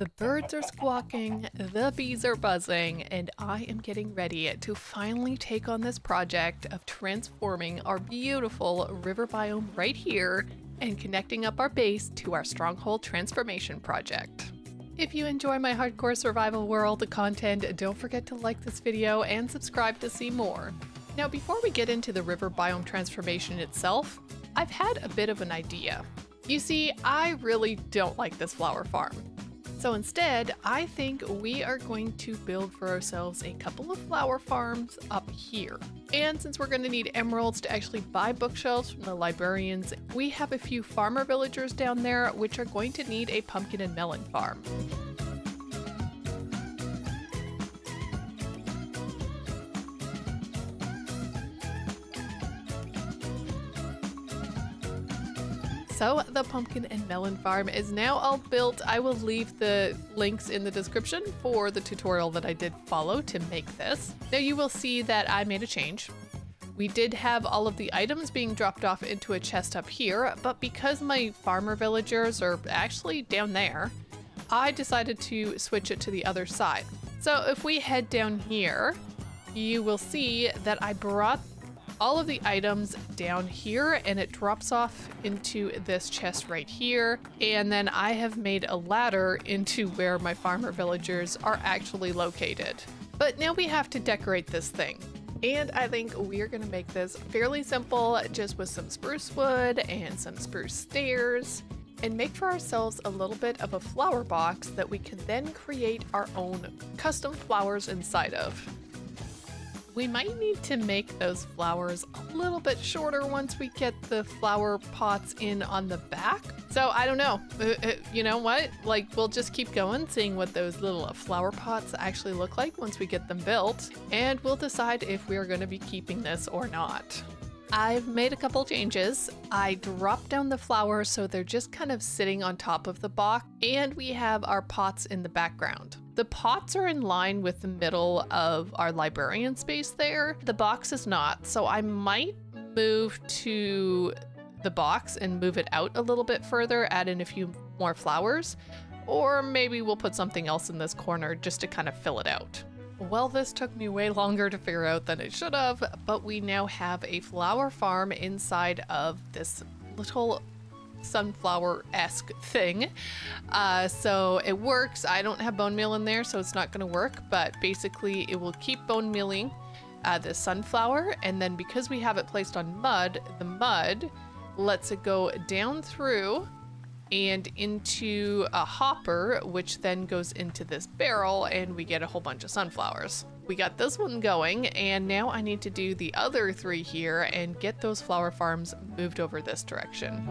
The birds are squawking, the bees are buzzing, and I am getting ready to finally take on this project of transforming our beautiful river biome right here and connecting up our base to our Stronghold Transformation Project. If you enjoy my hardcore survival world content, don't forget to like this video and subscribe to see more. Now, before we get into the river biome transformation itself, I've had a bit of an idea. You see, I really don't like this flower farm. So instead, I think we are going to build for ourselves a couple of flower farms up here. And since we're going to need emeralds to actually buy bookshelves from the librarians, we have a few farmer villagers down there which are going to need a pumpkin and melon farm. So the pumpkin and melon farm is now all built. I will leave the links in the description for the tutorial that I did follow to make this. Now you will see that I made a change. We did have all of the items being dropped off into a chest up here, but because my farmer villagers are actually down there, I decided to switch it to the other side. So if we head down here, you will see that I brought all of the items down here and it drops off into this chest right here. And then I have made a ladder into where my farmer villagers are actually located. But now we have to decorate this thing. And I think we're gonna make this fairly simple, just with some spruce wood and some spruce stairs, and make for ourselves a little bit of a flower box that we can then create our own custom flowers inside of. We might need to make those flowers a little bit shorter once we get the flower pots in on the back. So I don't know, you know what? Like, we'll just keep going, seeing what those little flower pots actually look like once we get them built. And we'll decide if we're gonna be keeping this or not. I've made a couple changes. I dropped down the flowers so they're just kind of sitting on top of the box, and we have our pots in the background. The pots are in line with the middle of our librarian space there. The box is not, so I might move to the box and move it out a little bit further, add in a few more flowers, or maybe we'll put something else in this corner just to kind of fill it out. Well, this took me way longer to figure out than it should have, but we now have a flower farm inside of this little sunflower-esque thing. So it works. I don't have bone meal in there, so it's not going to work, but basically it will keep bone mealing the sunflower, and then because we have it placed on mud, the mud lets it go down through and into a hopper, which then goes into this barrel, and we get a whole bunch of sunflowers. We got this one going, and now I need to do the other three here and get those flower farms moved over this direction.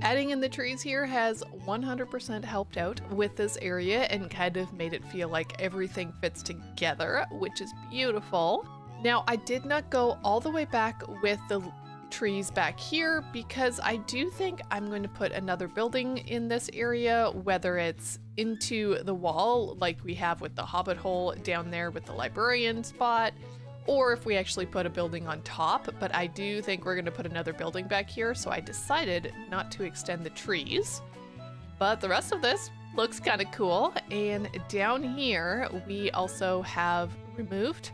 Adding in the trees here has 100% helped out with this area and kind of made it feel like everything fits together, which is beautiful. Now, I did not go all the way back with the trees back here because I do think I'm going to put another building in this area, whether it's into the wall like we have with the hobbit hole down there with the librarian spot, or if we actually put a building on top, but I do think we're gonna put another building back here, so I decided not to extend the trees. But the rest of this looks kinda cool. And down here, we also have removed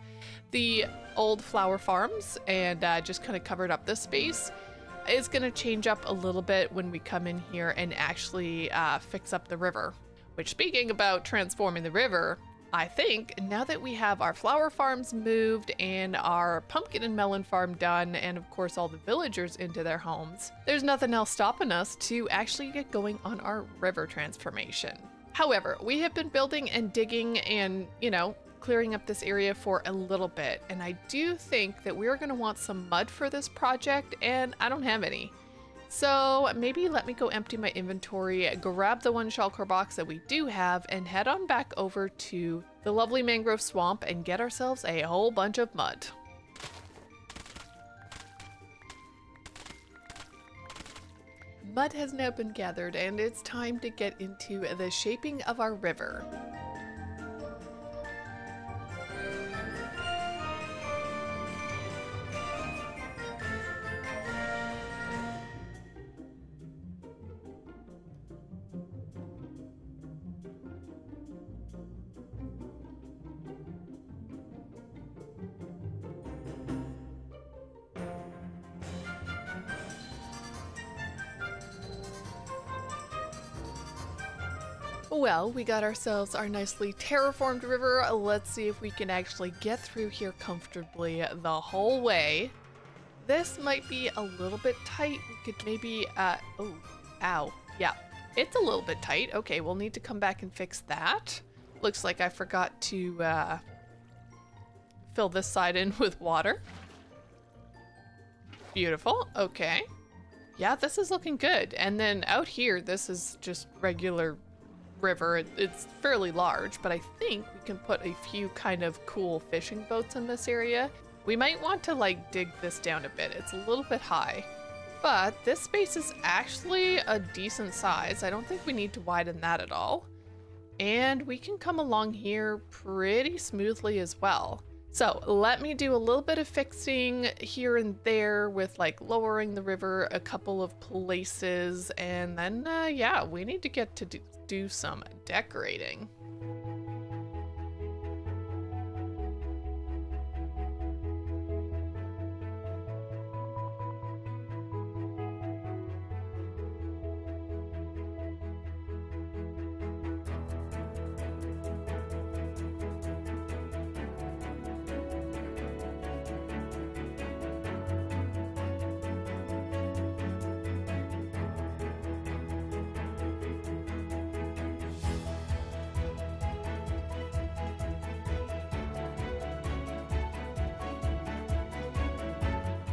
the old flower farms and just kinda covered up this space. It's gonna change up a little bit when we come in here and actually fix up the river. Which, speaking about transforming the river, I think now that we have our flower farms moved and our pumpkin and melon farm done, and of course all the villagers into their homes, there's nothing else stopping us to actually get going on our river transformation. However, we have been building and digging and, you know, clearing up this area for a little bit, and I do think that we're gonna want some mud for this project, and I don't have any. So maybe let me go empty my inventory, grab the one shulker box that we do have, and head on back over to the lovely mangrove swamp and get ourselves a whole bunch of mud. Mud has now been gathered and it's time to get into the shaping of our river. Well, we got ourselves our nicely terraformed river. Let's see if we can actually get through here comfortably the whole way. This might be a little bit tight. We could maybe, oh, ow. Yeah, it's a little bit tight. Okay, we'll need to come back and fix that. Looks like I forgot to fill this side in with water. Beautiful, okay. Yeah, this is looking good. And then out here, this is just regular river. It's fairly large, but I think we can put a few kind of cool fishing boats in this area. We might want to like dig this down a bit. It's a little bit high, but this space is actually a decent size. I don't think we need to widen that at all. And we can come along here pretty smoothly as well. So let me do a little bit of fixing here and there with like lowering the river a couple of places. And then, yeah, we need to get to do some decorating.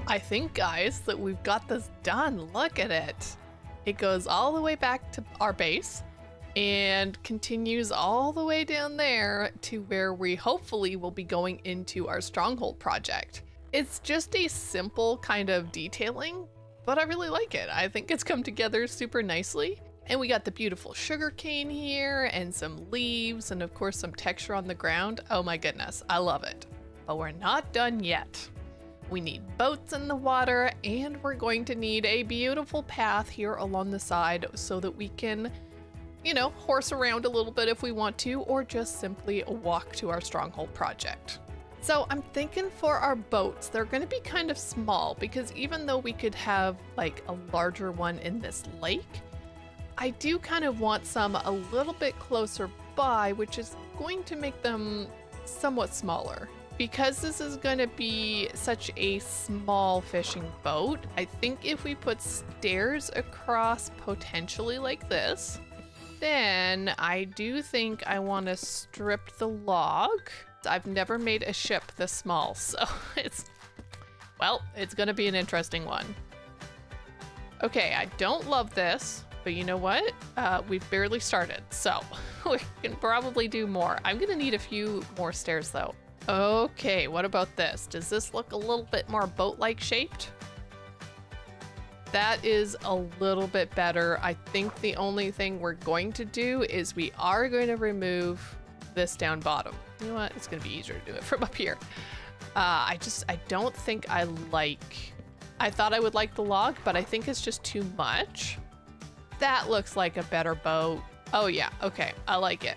I think, guys, that we've got this done. Look at it. It goes all the way back to our base and continues all the way down there to where we hopefully will be going into our stronghold project. It's just a simple kind of detailing, but I really like it. I think it's come together super nicely. And we got the beautiful sugar cane here and some leaves and of course some texture on the ground. Oh my goodness, I love it. But we're not done yet. We need boats in the water, and we're going to need a beautiful path here along the side so that we can, you know, horse around a little bit if we want to, or just simply walk to our stronghold project. So I'm thinking for our boats, they're going to be kind of small because even though we could have like a larger one in this lake, I do kind of want some a little bit closer by, which is going to make them somewhat smaller. Because this is going to be such a small fishing boat, I think if we put stairs across potentially like this, then I do think I want to strip the log. I've never made a ship this small, so it's, well, it's going to be an interesting one. Okay, I don't love this, but you know what? We've barely started, so we can probably do more. I'm going to need a few more stairs though. Okay, what about this? Does this look a little bit more boat-like shaped? That is a little bit better. I think the only thing we're going to do is we are going to remove this down bottom. You know what? It's going to be easier to do it from up here. I don't think I like... I thought I would like the log, but I think it's just too much. That looks like a better boat. Oh yeah, okay, I like it.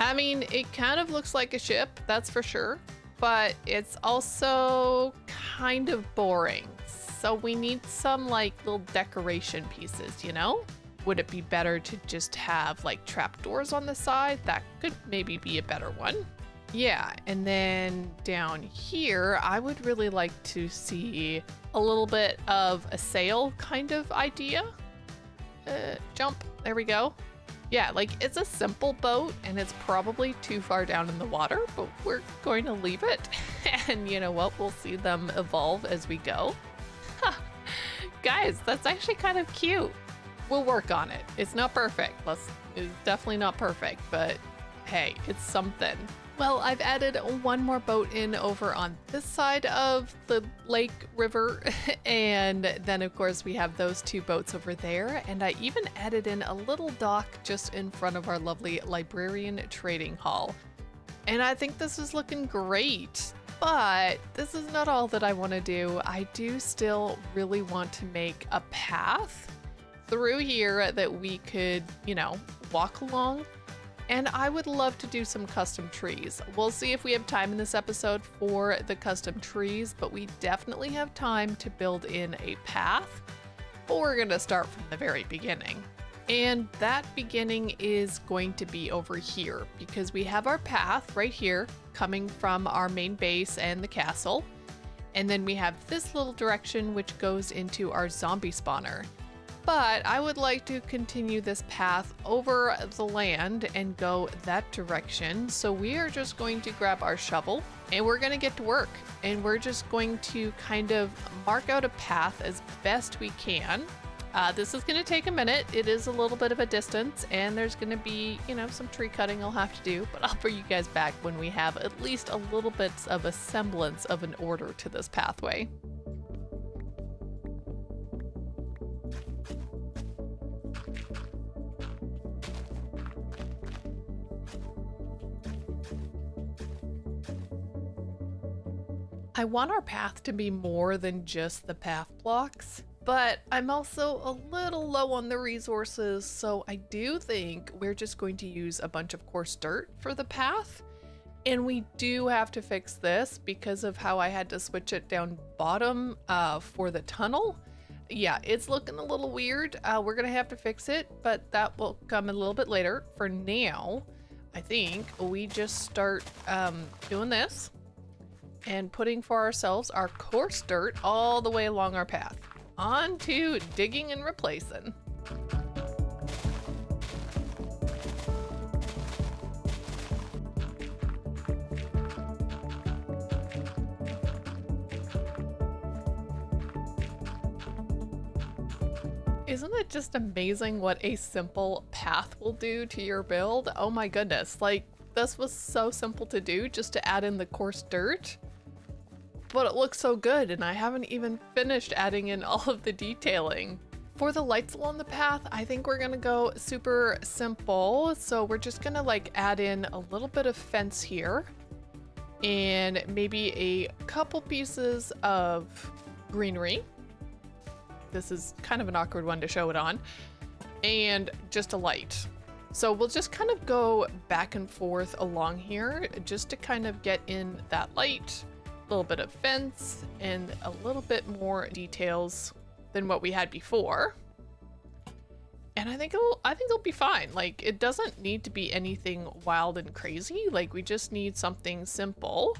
I mean, it kind of looks like a ship, that's for sure, but it's also kind of boring. So we need some like little decoration pieces, you know? Would it be better to just have like trapdoors on the side? That could maybe be a better one. Yeah, and then down here, I would really like to see a little bit of a sail kind of idea. Jump, there we go. Yeah, like it's a simple boat and it's probably too far down in the water, but we're going to leave it. And you know what? We'll see them evolve as we go. Guys, that's actually kind of cute. We'll work on it. It's not perfect. It's definitely not perfect, but hey, it's something. Well, I've added one more boat in over on this side of the lake river. And then of course we have those two boats over there. And I even added in a little dock just in front of our lovely librarian trading hall. And I think this is looking great, but this is not all that I want to do. I do still really want to make a path through here that we could, you know, walk along. And I would love to do some custom trees. We'll see if we have time in this episode for the custom trees, but we definitely have time to build in a path, but we're gonna start from the very beginning. And that beginning is going to be over here because we have our path right here coming from our main base and the castle. And then we have this little direction which goes into our zombie spawner. But I would like to continue this path over the land and go that direction. So we are just going to grab our shovel and we're going to get to work. And we're just going to kind of mark out a path as best we can. This is going to take a minute. It is a little bit of a distance and there's going to be, you know, some tree cutting I'll have to do, but I'll bring you guys back when we have at least a little bit of a semblance of an order to this pathway. I want our path to be more than just the path blocks. But I'm also a little low on the resources, so I do think we're just going to use a bunch of coarse dirt for the path. And we do have to fix this because of how I had to switch it down bottom for the tunnel. Yeah, it's looking a little weird. We're gonna have to fix it, but that will come a little bit later. For now, I think we just start doing this and putting for ourselves our coarse dirt all the way along our path. On to digging and replacing. Isn't it just amazing what a simple path will do to your build? Oh my goodness, like this was so simple to do, just to add in the coarse dirt. But it looks so good and I haven't even finished adding in all of the detailing. For the lights along the path, I think we're gonna go super simple. So we're just gonna like add in a little bit of fence here and maybe a couple pieces of greenery. This is kind of an awkward one to show it on, and just a light. So we'll just kind of go back and forth along here just to kind of get in that light, little bit of fence and a little bit more details than what we had before. And I think it'll be fine. Like, it doesn't need to be anything wild and crazy. Like, we just need something simple.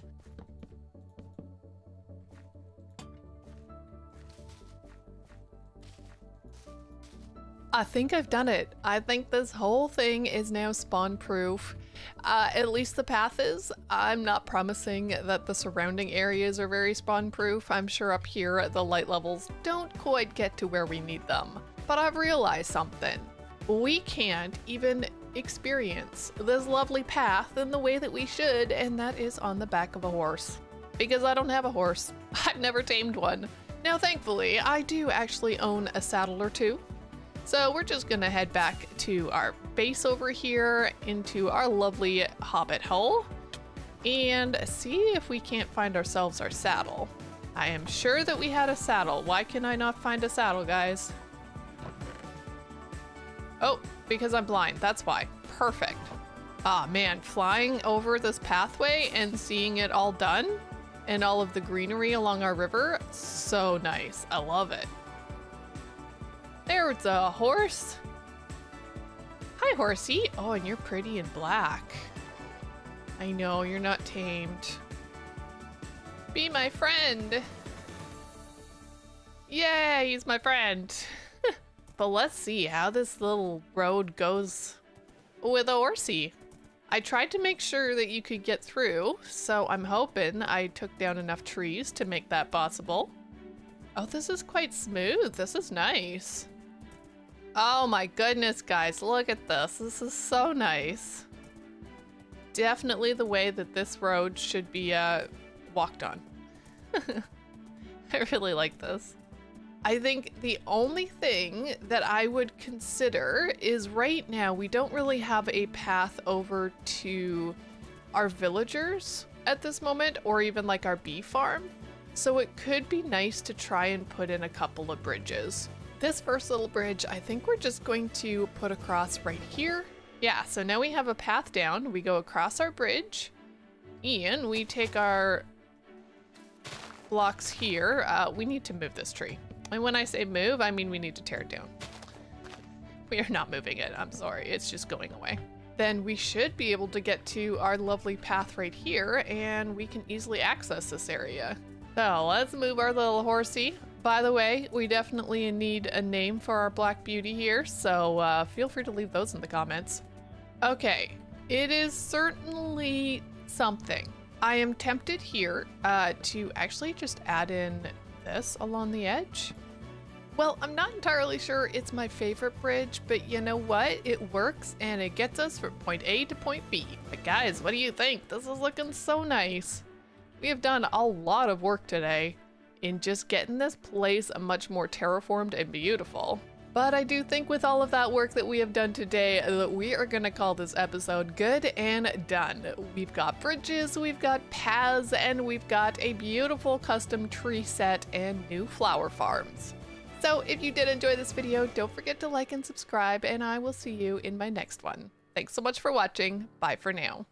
I think I've done it. I think this whole thing is now spawn proof. At least the path is. I'm not promising that the surrounding areas are very spawn proof. I'm sure up here the light levels don't quite get to where we need them. But I've realized something. We can't even experience this lovely path in the way that we should, and that is on the back of a horse. Because I don't have a horse. I've never tamed one. Now thankfully, I do actually own a saddle or two. So we're just gonna head back to our base over here into our lovely hobbit hole and see if we can't find ourselves our saddle. I am sure that we had a saddle. Why can I not find a saddle, guys? Oh, because I'm blind, that's why. Perfect. Ah, man, flying over this pathway and seeing it all done and all of the greenery along our river, so nice, I love it. There's a horse. Hi, horsey. Oh, and you're pretty and black. I know, you're not tamed. Be my friend. Yay, he's my friend. But let's see how this little road goes with a horsey. I tried to make sure that you could get through, so I'm hoping I took down enough trees to make that possible. Oh, this is quite smooth. This is nice. Oh my goodness, guys, look at this. This is so nice. Definitely the way that this road should be walked on. I really like this. I think the only thing that I would consider is right now we don't really have a path over to our villagers at this moment, or even like our bee farm. So it could be nice to try and put in a couple of bridges. This first little bridge, I think we're just going to put across right here. Yeah, so now we have a path down. We go across our bridge and we take our blocks here. We need to move this tree. And when I say move, I mean we need to tear it down. We are not moving it. I'm sorry. It's just going away. Then we should be able to get to our lovely path right here, and we can easily access this area. So let's move our little horsey. By the way, we definitely need a name for our Black Beauty here, so feel free to leave those in the comments. Okay, it is certainly something. I am tempted here to actually just add in this along the edge. Well, I'm not entirely sure it's my favorite bridge, but you know what? It works and it gets us from point A to point B. But guys, what do you think? This is looking so nice. We have done a lot of work today in just getting this place much more terraformed and beautiful. But I do think with all of that work that we have done today that we are going to call this episode good and done. We've got bridges, we've got paths, and we've got a beautiful custom tree set and new flower farms. So if you did enjoy this video, don't forget to like and subscribe, and I will see you in my next one. Thanks so much for watching. Bye for now.